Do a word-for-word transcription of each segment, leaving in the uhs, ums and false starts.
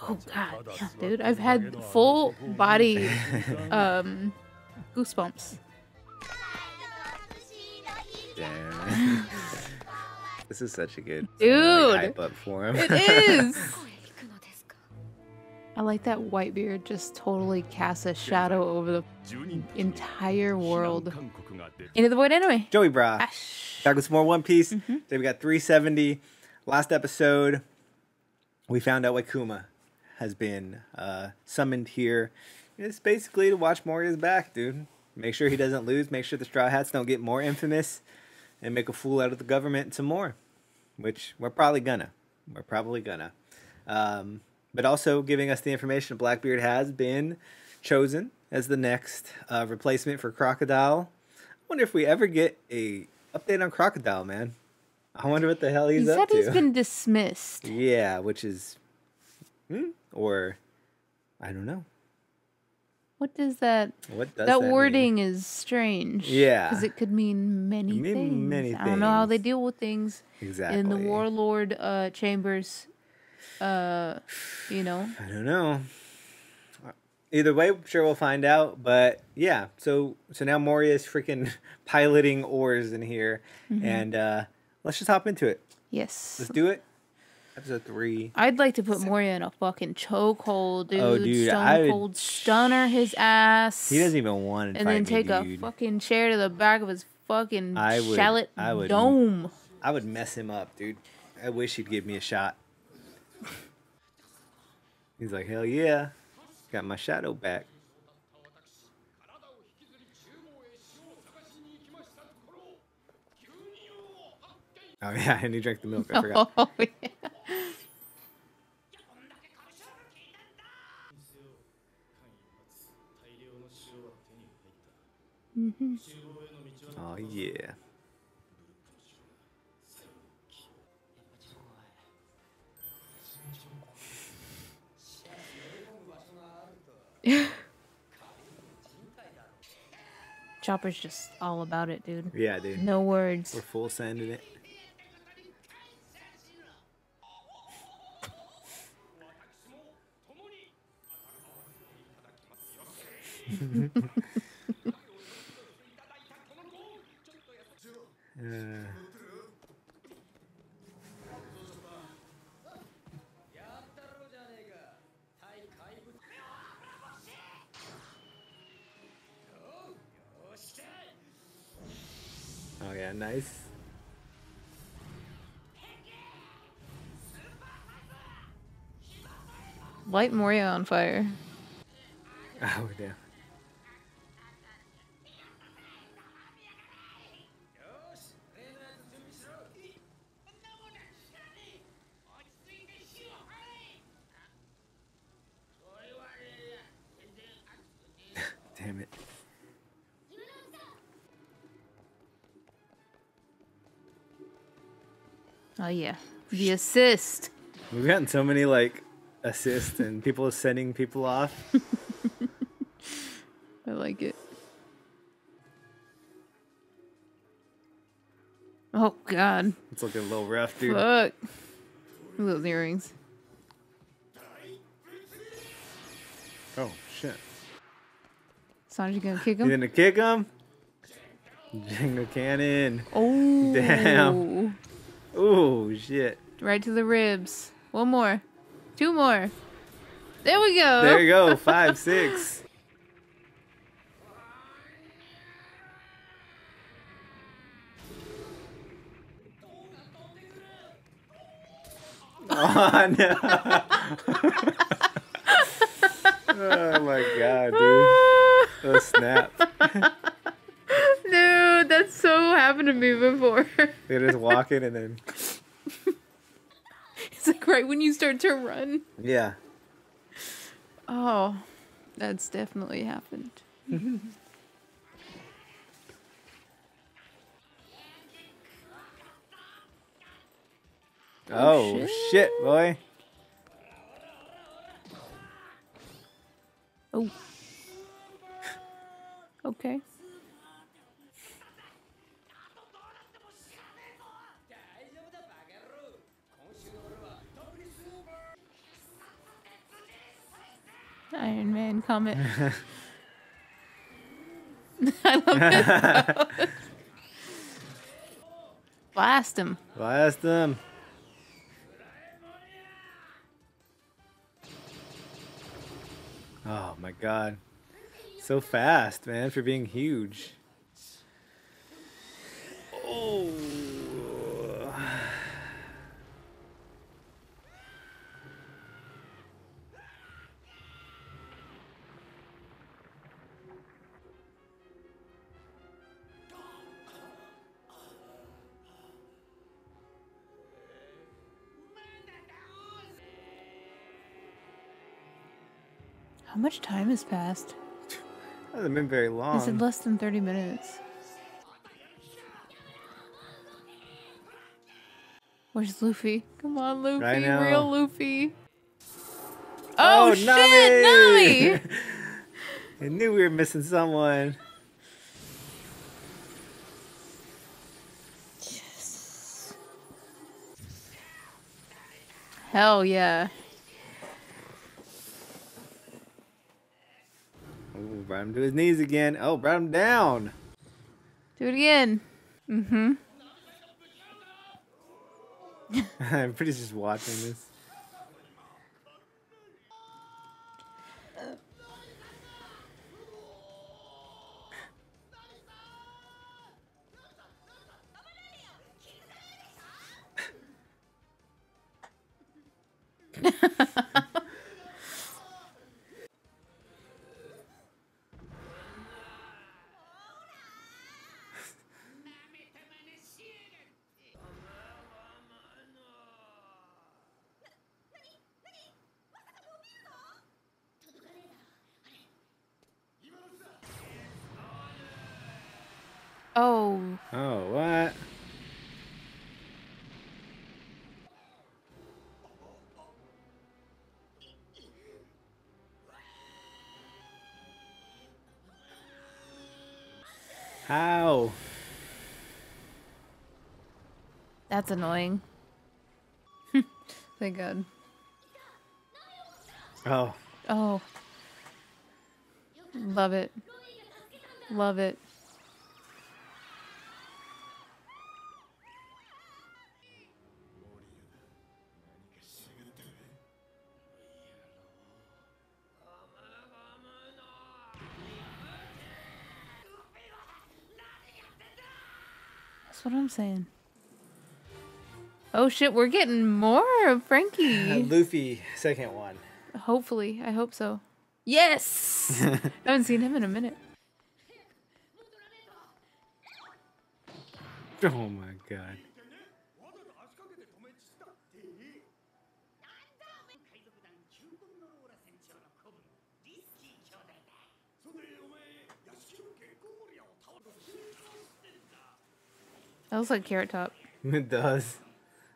Oh god, yeah, dude, I've had full body um, goosebumps. Damn. This is such a good dude, hype up for him. It is. I like that Whitebeard just totally casts a shadow over the entire world. Into the Void Anime. Joey Brah. Ash. Back with some more One Piece. Mm-hmm. Today we got three seventy. Last episode, we found out why Kuma has been uh, summoned here. It's basically to watch Moria's back, dude. Make sure he doesn't lose. Make sure the Straw Hats don't get more infamous. And make a fool out of the government and some more. Which we're probably gonna. We're probably gonna. Um... But also giving us the information Blackbeard has been chosen as the next uh, replacement for Crocodile. I wonder if we ever get a update on Crocodile, man. I wonder what the hell he's he up to. He said he's been dismissed. Yeah, which is... Hmm? Or, I don't know. What does that... What does that, that wording mean? Is strange. Yeah. Because it could mean many could mean things. many things. I don't know how they deal with things exactly. in the warlord uh, chambers. Uh, you know. I don't know. Either way, I'm sure we'll find out. But yeah, so so now Moria is freaking piloting oars in here, mm-hmm. and uh, let's just hop into it. Yes, let's do it. Episode three. I'd like to put seven. Moria in a fucking chokehold, dude. Oh, dude, Stone I cold would... stunner his ass. He doesn't even want to. And then me, take dude. a fucking chair to the back of his fucking I would, shallot I would, dome. I would mess him up, dude. I wish he'd give me a shot. He's like, hell yeah, got my shadow back. Oh yeah, and he drank the milk, I forgot. Oh, yeah. Mm-hmm. Oh yeah. Chopper's just all about it, dude. Yeah, dude. No words. We're full sending it. uh. Oh yeah, nice. Light Moria on fire. Oh damn. Damn it. Oh yeah, the assist. We've gotten so many like assists and people sending people off. I like it. Oh god, it's looking a little rough, dude. Look, those earrings. Oh shit. Sanji gonna kick him. You gonna kick him? Jenga cannon. Oh damn. Oh shit! Right to the ribs. One more, two more. There we go. There you go. Five, six. Oh no! Oh my god, dude! Oh snap! Dude, that's so happened to me before. They're just walking and then... It's like right when you start to run. Yeah. Oh, that's definitely happened. Oh, shit. shit, boy. Oh. Okay. Iron Man comment. I love it. Blast him. Blast him. Oh my god. So fast, man, for being huge. Oh. How much time has passed? That hasn't been very long. Is it less than thirty minutes? Where's Luffy? Come on, Luffy. Right now. Real Luffy. Oh, oh shit, Nami! Nami! I knew we were missing someone. Yes. Hell yeah. Brought him to his knees again. Oh, brought him down. Do it again. Mm-hmm. I'm pretty just watching this. Oh. Oh, what? How? That's annoying. Thank God. Oh. Oh. Love it. Love it. That's what I'm saying. Oh shit, we're getting more of Frankie. Luffy, second one. Hopefully, I hope so. Yes! I haven't seen him in a minute. Oh my god. That looks like Carrot Top. It does.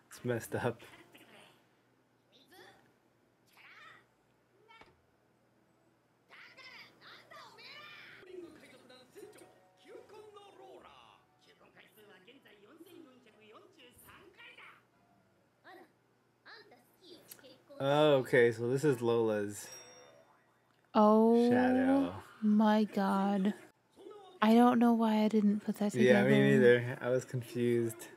It's messed up. Oh, okay, so this is Lola's. Oh. Shadow. My god. I don't know why I didn't put that together. Yeah, me neither. I was confused.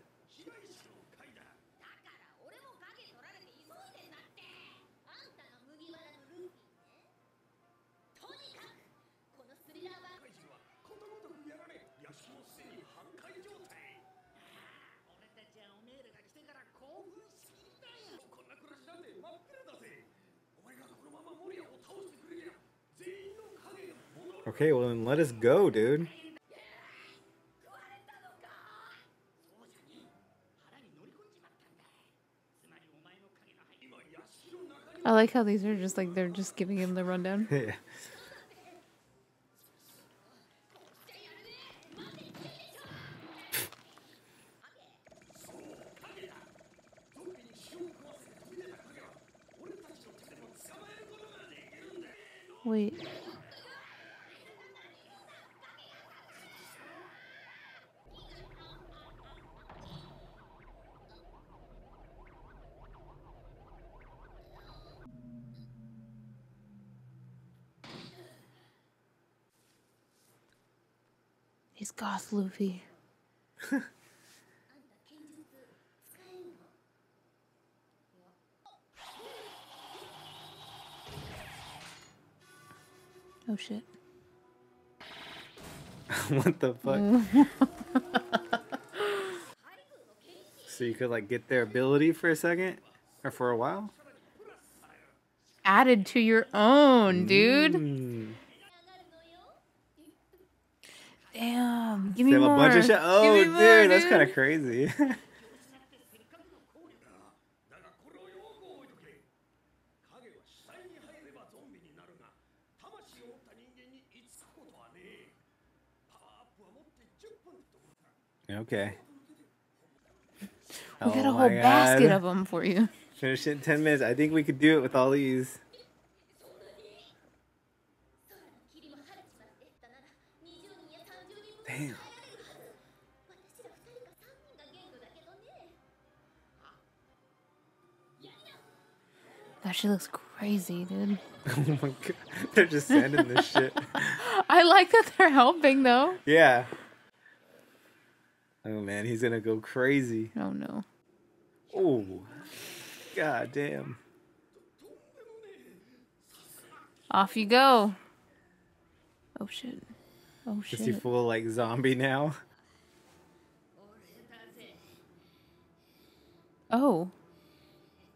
Okay, well then let us go, dude. I like how these are just like, they're just giving him the rundown. Yeah. Wait. He's Goth Luffy. Oh shit. What the fuck? So you could like get their ability for a second? Or for a while? Added to your own, dude. Mm. Damn. Give me they have more. A bunch of shit. Oh, dude, more, dude, that's kind of crazy. Okay. We got oh a whole basket of them for you. Finish it in ten minutes. I think we could do it with all these. Damn. That shit looks crazy, dude. Oh my god. They're just sending this shit. I like that they're helping, though. Yeah. Oh man, he's gonna go crazy. Oh no. Oh. God damn. Off you go. Oh shit. Oh shit. Is he full like zombie now? Oh.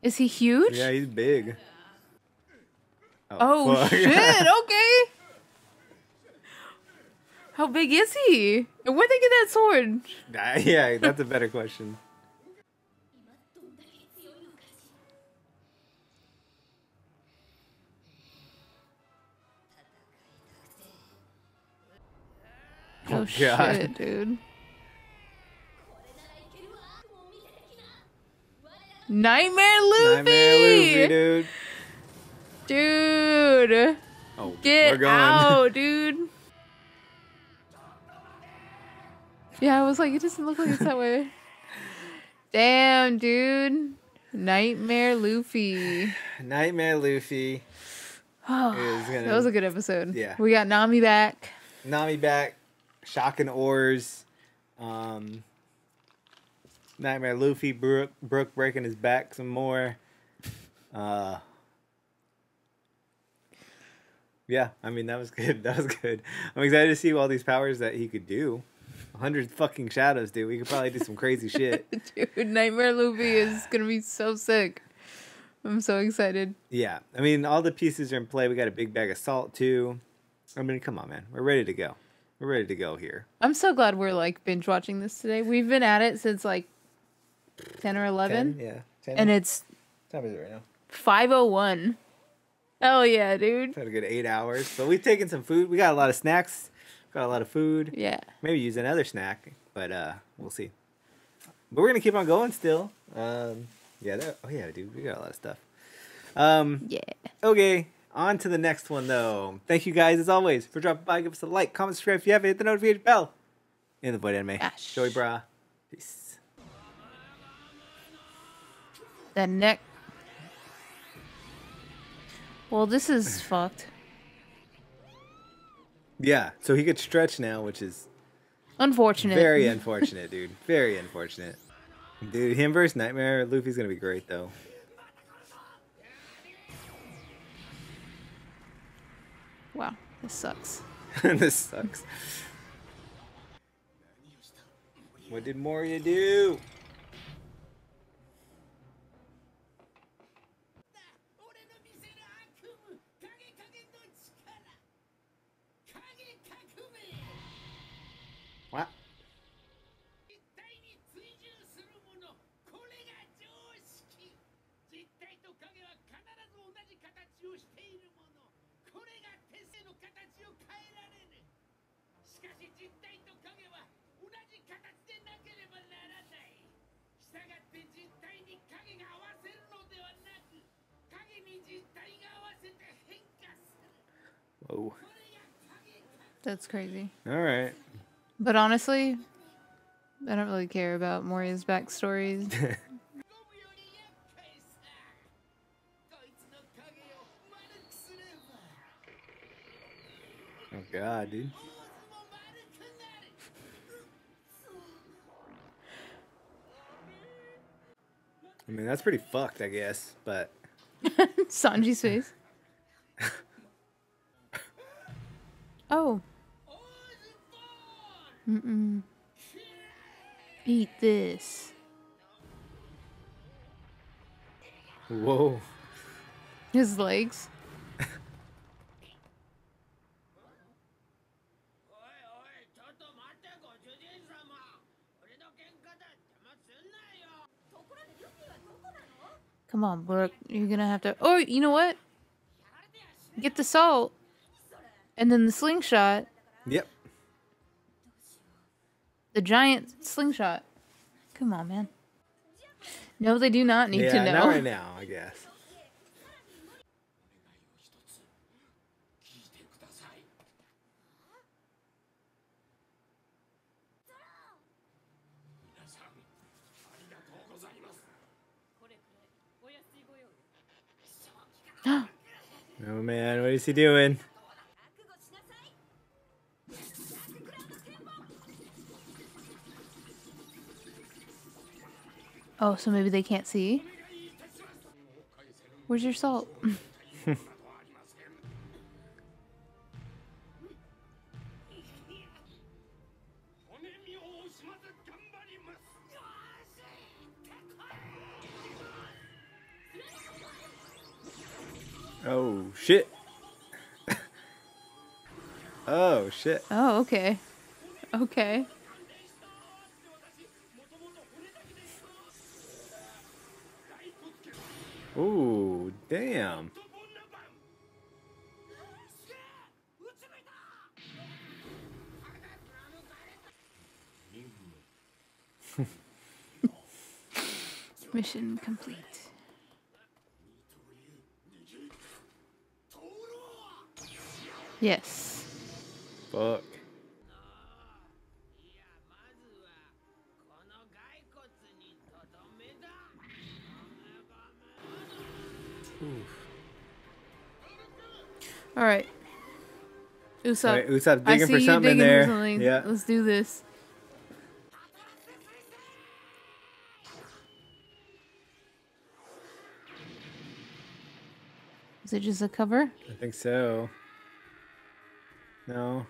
Is he huge? Yeah, he's big. Oh, oh shit, okay. How big is he? And where'd they get that sword? Uh, yeah, that's a better question. Oh, oh God. Shit, dude. Nightmare Luffy! Nightmare Luffy, dude. Dude. Oh, get we're going. Out, dude. Yeah, I was like, it doesn't look like it's that way. Damn, dude. Nightmare Luffy. Nightmare Luffy. Oh, is gonna... That was a good episode. Yeah. We got Nami back. Nami back. Shocking Oars. Um, Nightmare Luffy. Brook, Brook breaking his back some more. Uh, yeah, I mean, that was good. That was good. I'm excited to see all these powers that he could do. one hundred fucking shadows, dude. We could probably do some crazy shit. Dude, Nightmare Luffy is going to be so sick. I'm so excited. Yeah. I mean, all the pieces are in play. We got a big bag of salt, too. I mean, come on, man. We're ready to go. We're ready to go here. I'm so glad we're, like, binge-watching this today. We've been at it since, like, ten or eleven. ten, yeah. ten. And it's... What time is it right now? five oh one. Hell yeah, dude. It's had a good eight hours. But we've taken some food. We got a lot of snacks. Got a lot of food. Yeah. Maybe use another snack, but uh, we'll see. But we're gonna keep on going still. Um, yeah. That, oh yeah, dude, we got a lot of stuff. Um, yeah. Okay. On to the next one though. Thank you guys as always for dropping by. Give us a like, comment, subscribe if you haven't. Hit the notification bell. In the Void Anime. Gosh. Joey Brah. Peace. The neck. Well, this is fucked. Yeah, so he could stretch now, which is... Unfortunate. Very unfortunate, dude. Very unfortunate. Dude, him versus Nightmare Luffy's gonna be great, though. Wow, this sucks. This sucks. What did Moria do? Oh, that's crazy. All right, but honestly, I don't really care about Moria's backstories. Oh God, dude. I mean, that's pretty fucked, I guess, but... Sanji's face. Oh. Mm-mm. Eat this. Whoa. His legs. Come on, Brook. You're gonna have to... Oh, you know what? Get the salt. And then the slingshot. Yep. The giant slingshot. Come on, man. No, they do not need yeah, to know. Not right now, I guess. Oh man, what is he doing? Oh, so maybe they can't see? Where's your salt? Oh, shit. Oh, shit. Oh, okay. Okay. Ooh, damn. Mission complete. Yes. Fuck. All right. Usopp. All right, Usopp digging I see for something you digging in there. For something. Yeah. Let's do this. Is it just a cover? I think so. No.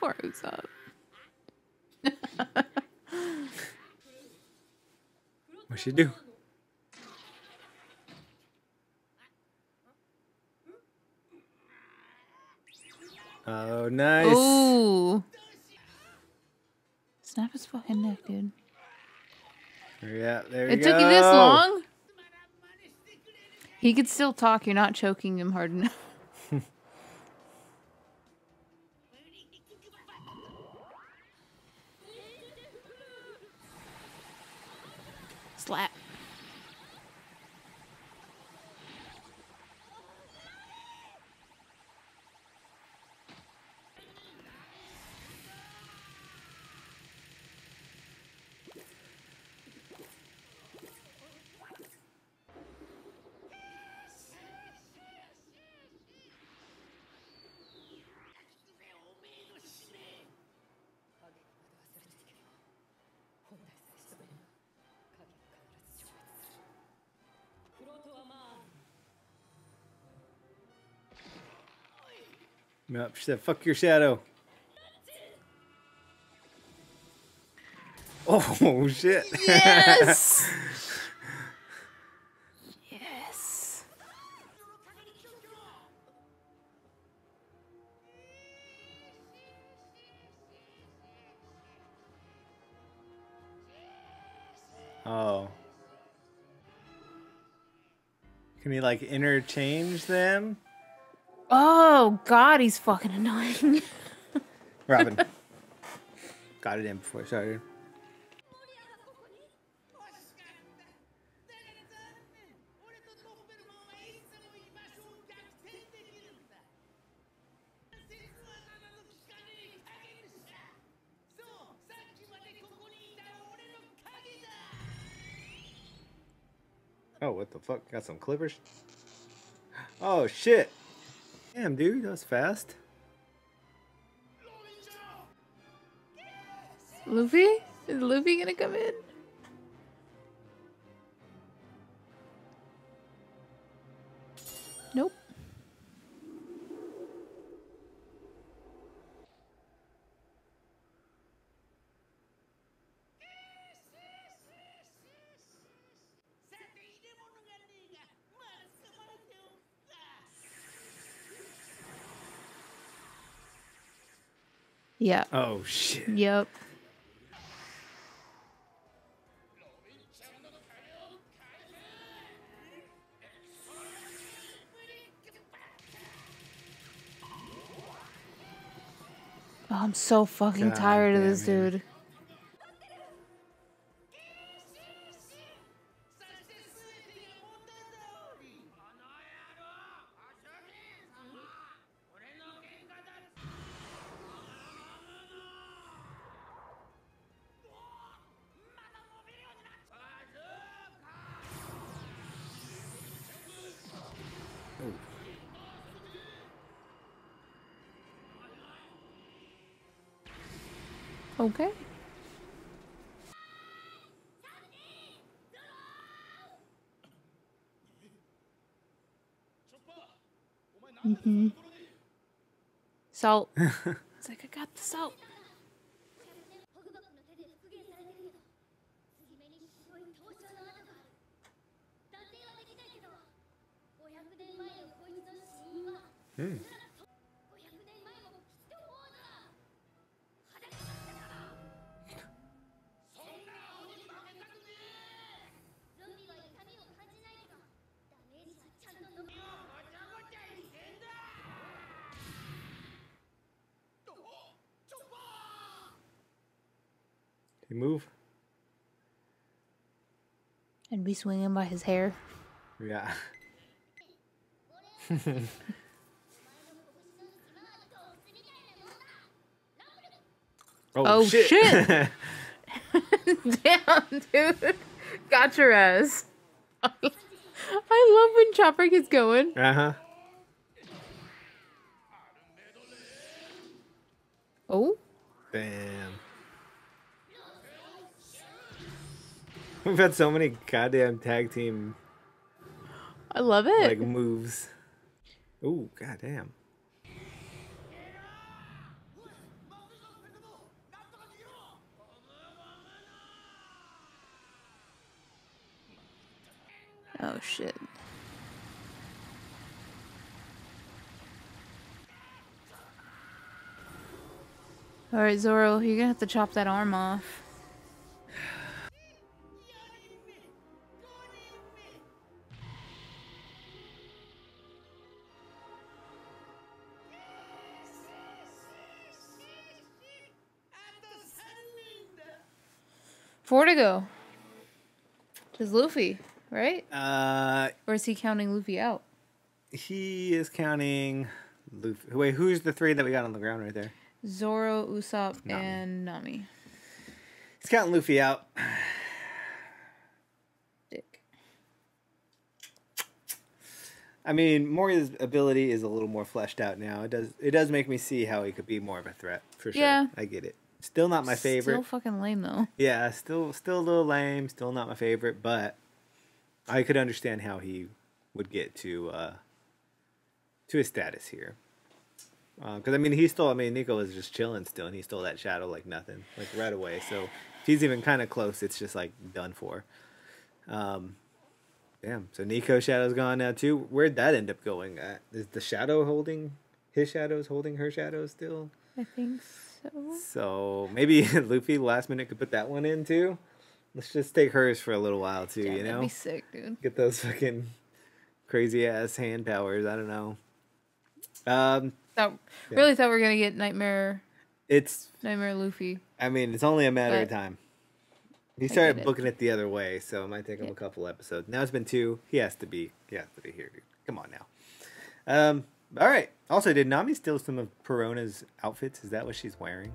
Poor Usopp. What'd she do? Oh, nice. Oh. Snap his fucking neck, dude. Yeah, there you go. It took you this long? He could still talk. You're not choking him hard enough. Slap. Nope, she said, fuck your shadow. Oh, shit. Yes! Yes. Oh. Can we, like, interchange them? Oh, God, he's fucking annoying. Robin. Got it in before I started. Oh, what the fuck? Got some clippers? Oh, shit! Damn, dude, that was fast. Luffy? Is Luffy gonna come in? Nope. Yeah. Oh, shit. Yep. Oh, I'm so fucking God tired of this dude. It. Okay. Mm-hmm. Salt. It's like, I got the salt. Hmm. He move. And be swinging by his hair. Yeah. oh, oh shit! shit. Damn, dude, got your ass. I love when Chopper gets going. Uh huh. Oh. Damn. We've had so many goddamn tag team. I love it. Like moves. Ooh, goddamn. Oh shit. All right, Zoro, you're gonna have to chop that arm off. Four to go. Just Luffy, right? Uh, or is he counting Luffy out? He is counting Luffy. Wait, who's the three that we got on the ground right there? Zoro, Usopp, Nami. and Nami. He's counting Luffy out. Dick. I mean, Moria's ability is a little more fleshed out now. It does. It does make me see how he could be more of a threat for sure. Yeah, I get it. Still not my favorite. Still fucking lame though. Yeah, still still a little lame. Still not my favorite, but I could understand how he would get to uh, to his status here. Because uh, I mean, he stole. I mean, Nico was just chilling still, and he stole that shadow like nothing, like right away. So if he's even kind of close, it's just like done for. Um, damn. So Nico's shadow's gone now too. Where'd that end up going? Uh, is the shadow holding his shadows holding her shadow still? I think so. So. so maybe Luffy last minute could put that one in too. Let's just take hers for a little while too, yeah, you know? That'd be sick, dude. Get those fucking crazy ass hand powers. I don't know. Um, thought, yeah. Really thought we were gonna get Nightmare. It's Nightmare Luffy. I mean, it's only a matter but of time. He started booking it. it the other way, so it might take him yeah. a couple episodes. Now it's been two. He has to be. He has to be here, dude. Come on now. Um. All right. Also, did Nami steal some of Perona's outfits? Is that what she's wearing?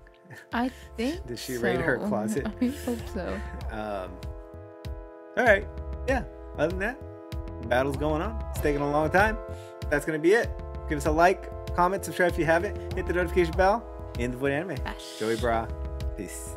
I think Did she so. raid her closet? I hope so. Um, all right. Yeah. Other than that, battle's going on. It's taking a long time. That's going to be it. Give us a like, comment, subscribe if you haven't. Hit the notification bell. Into the Void Anime. Joey Brah. Peace.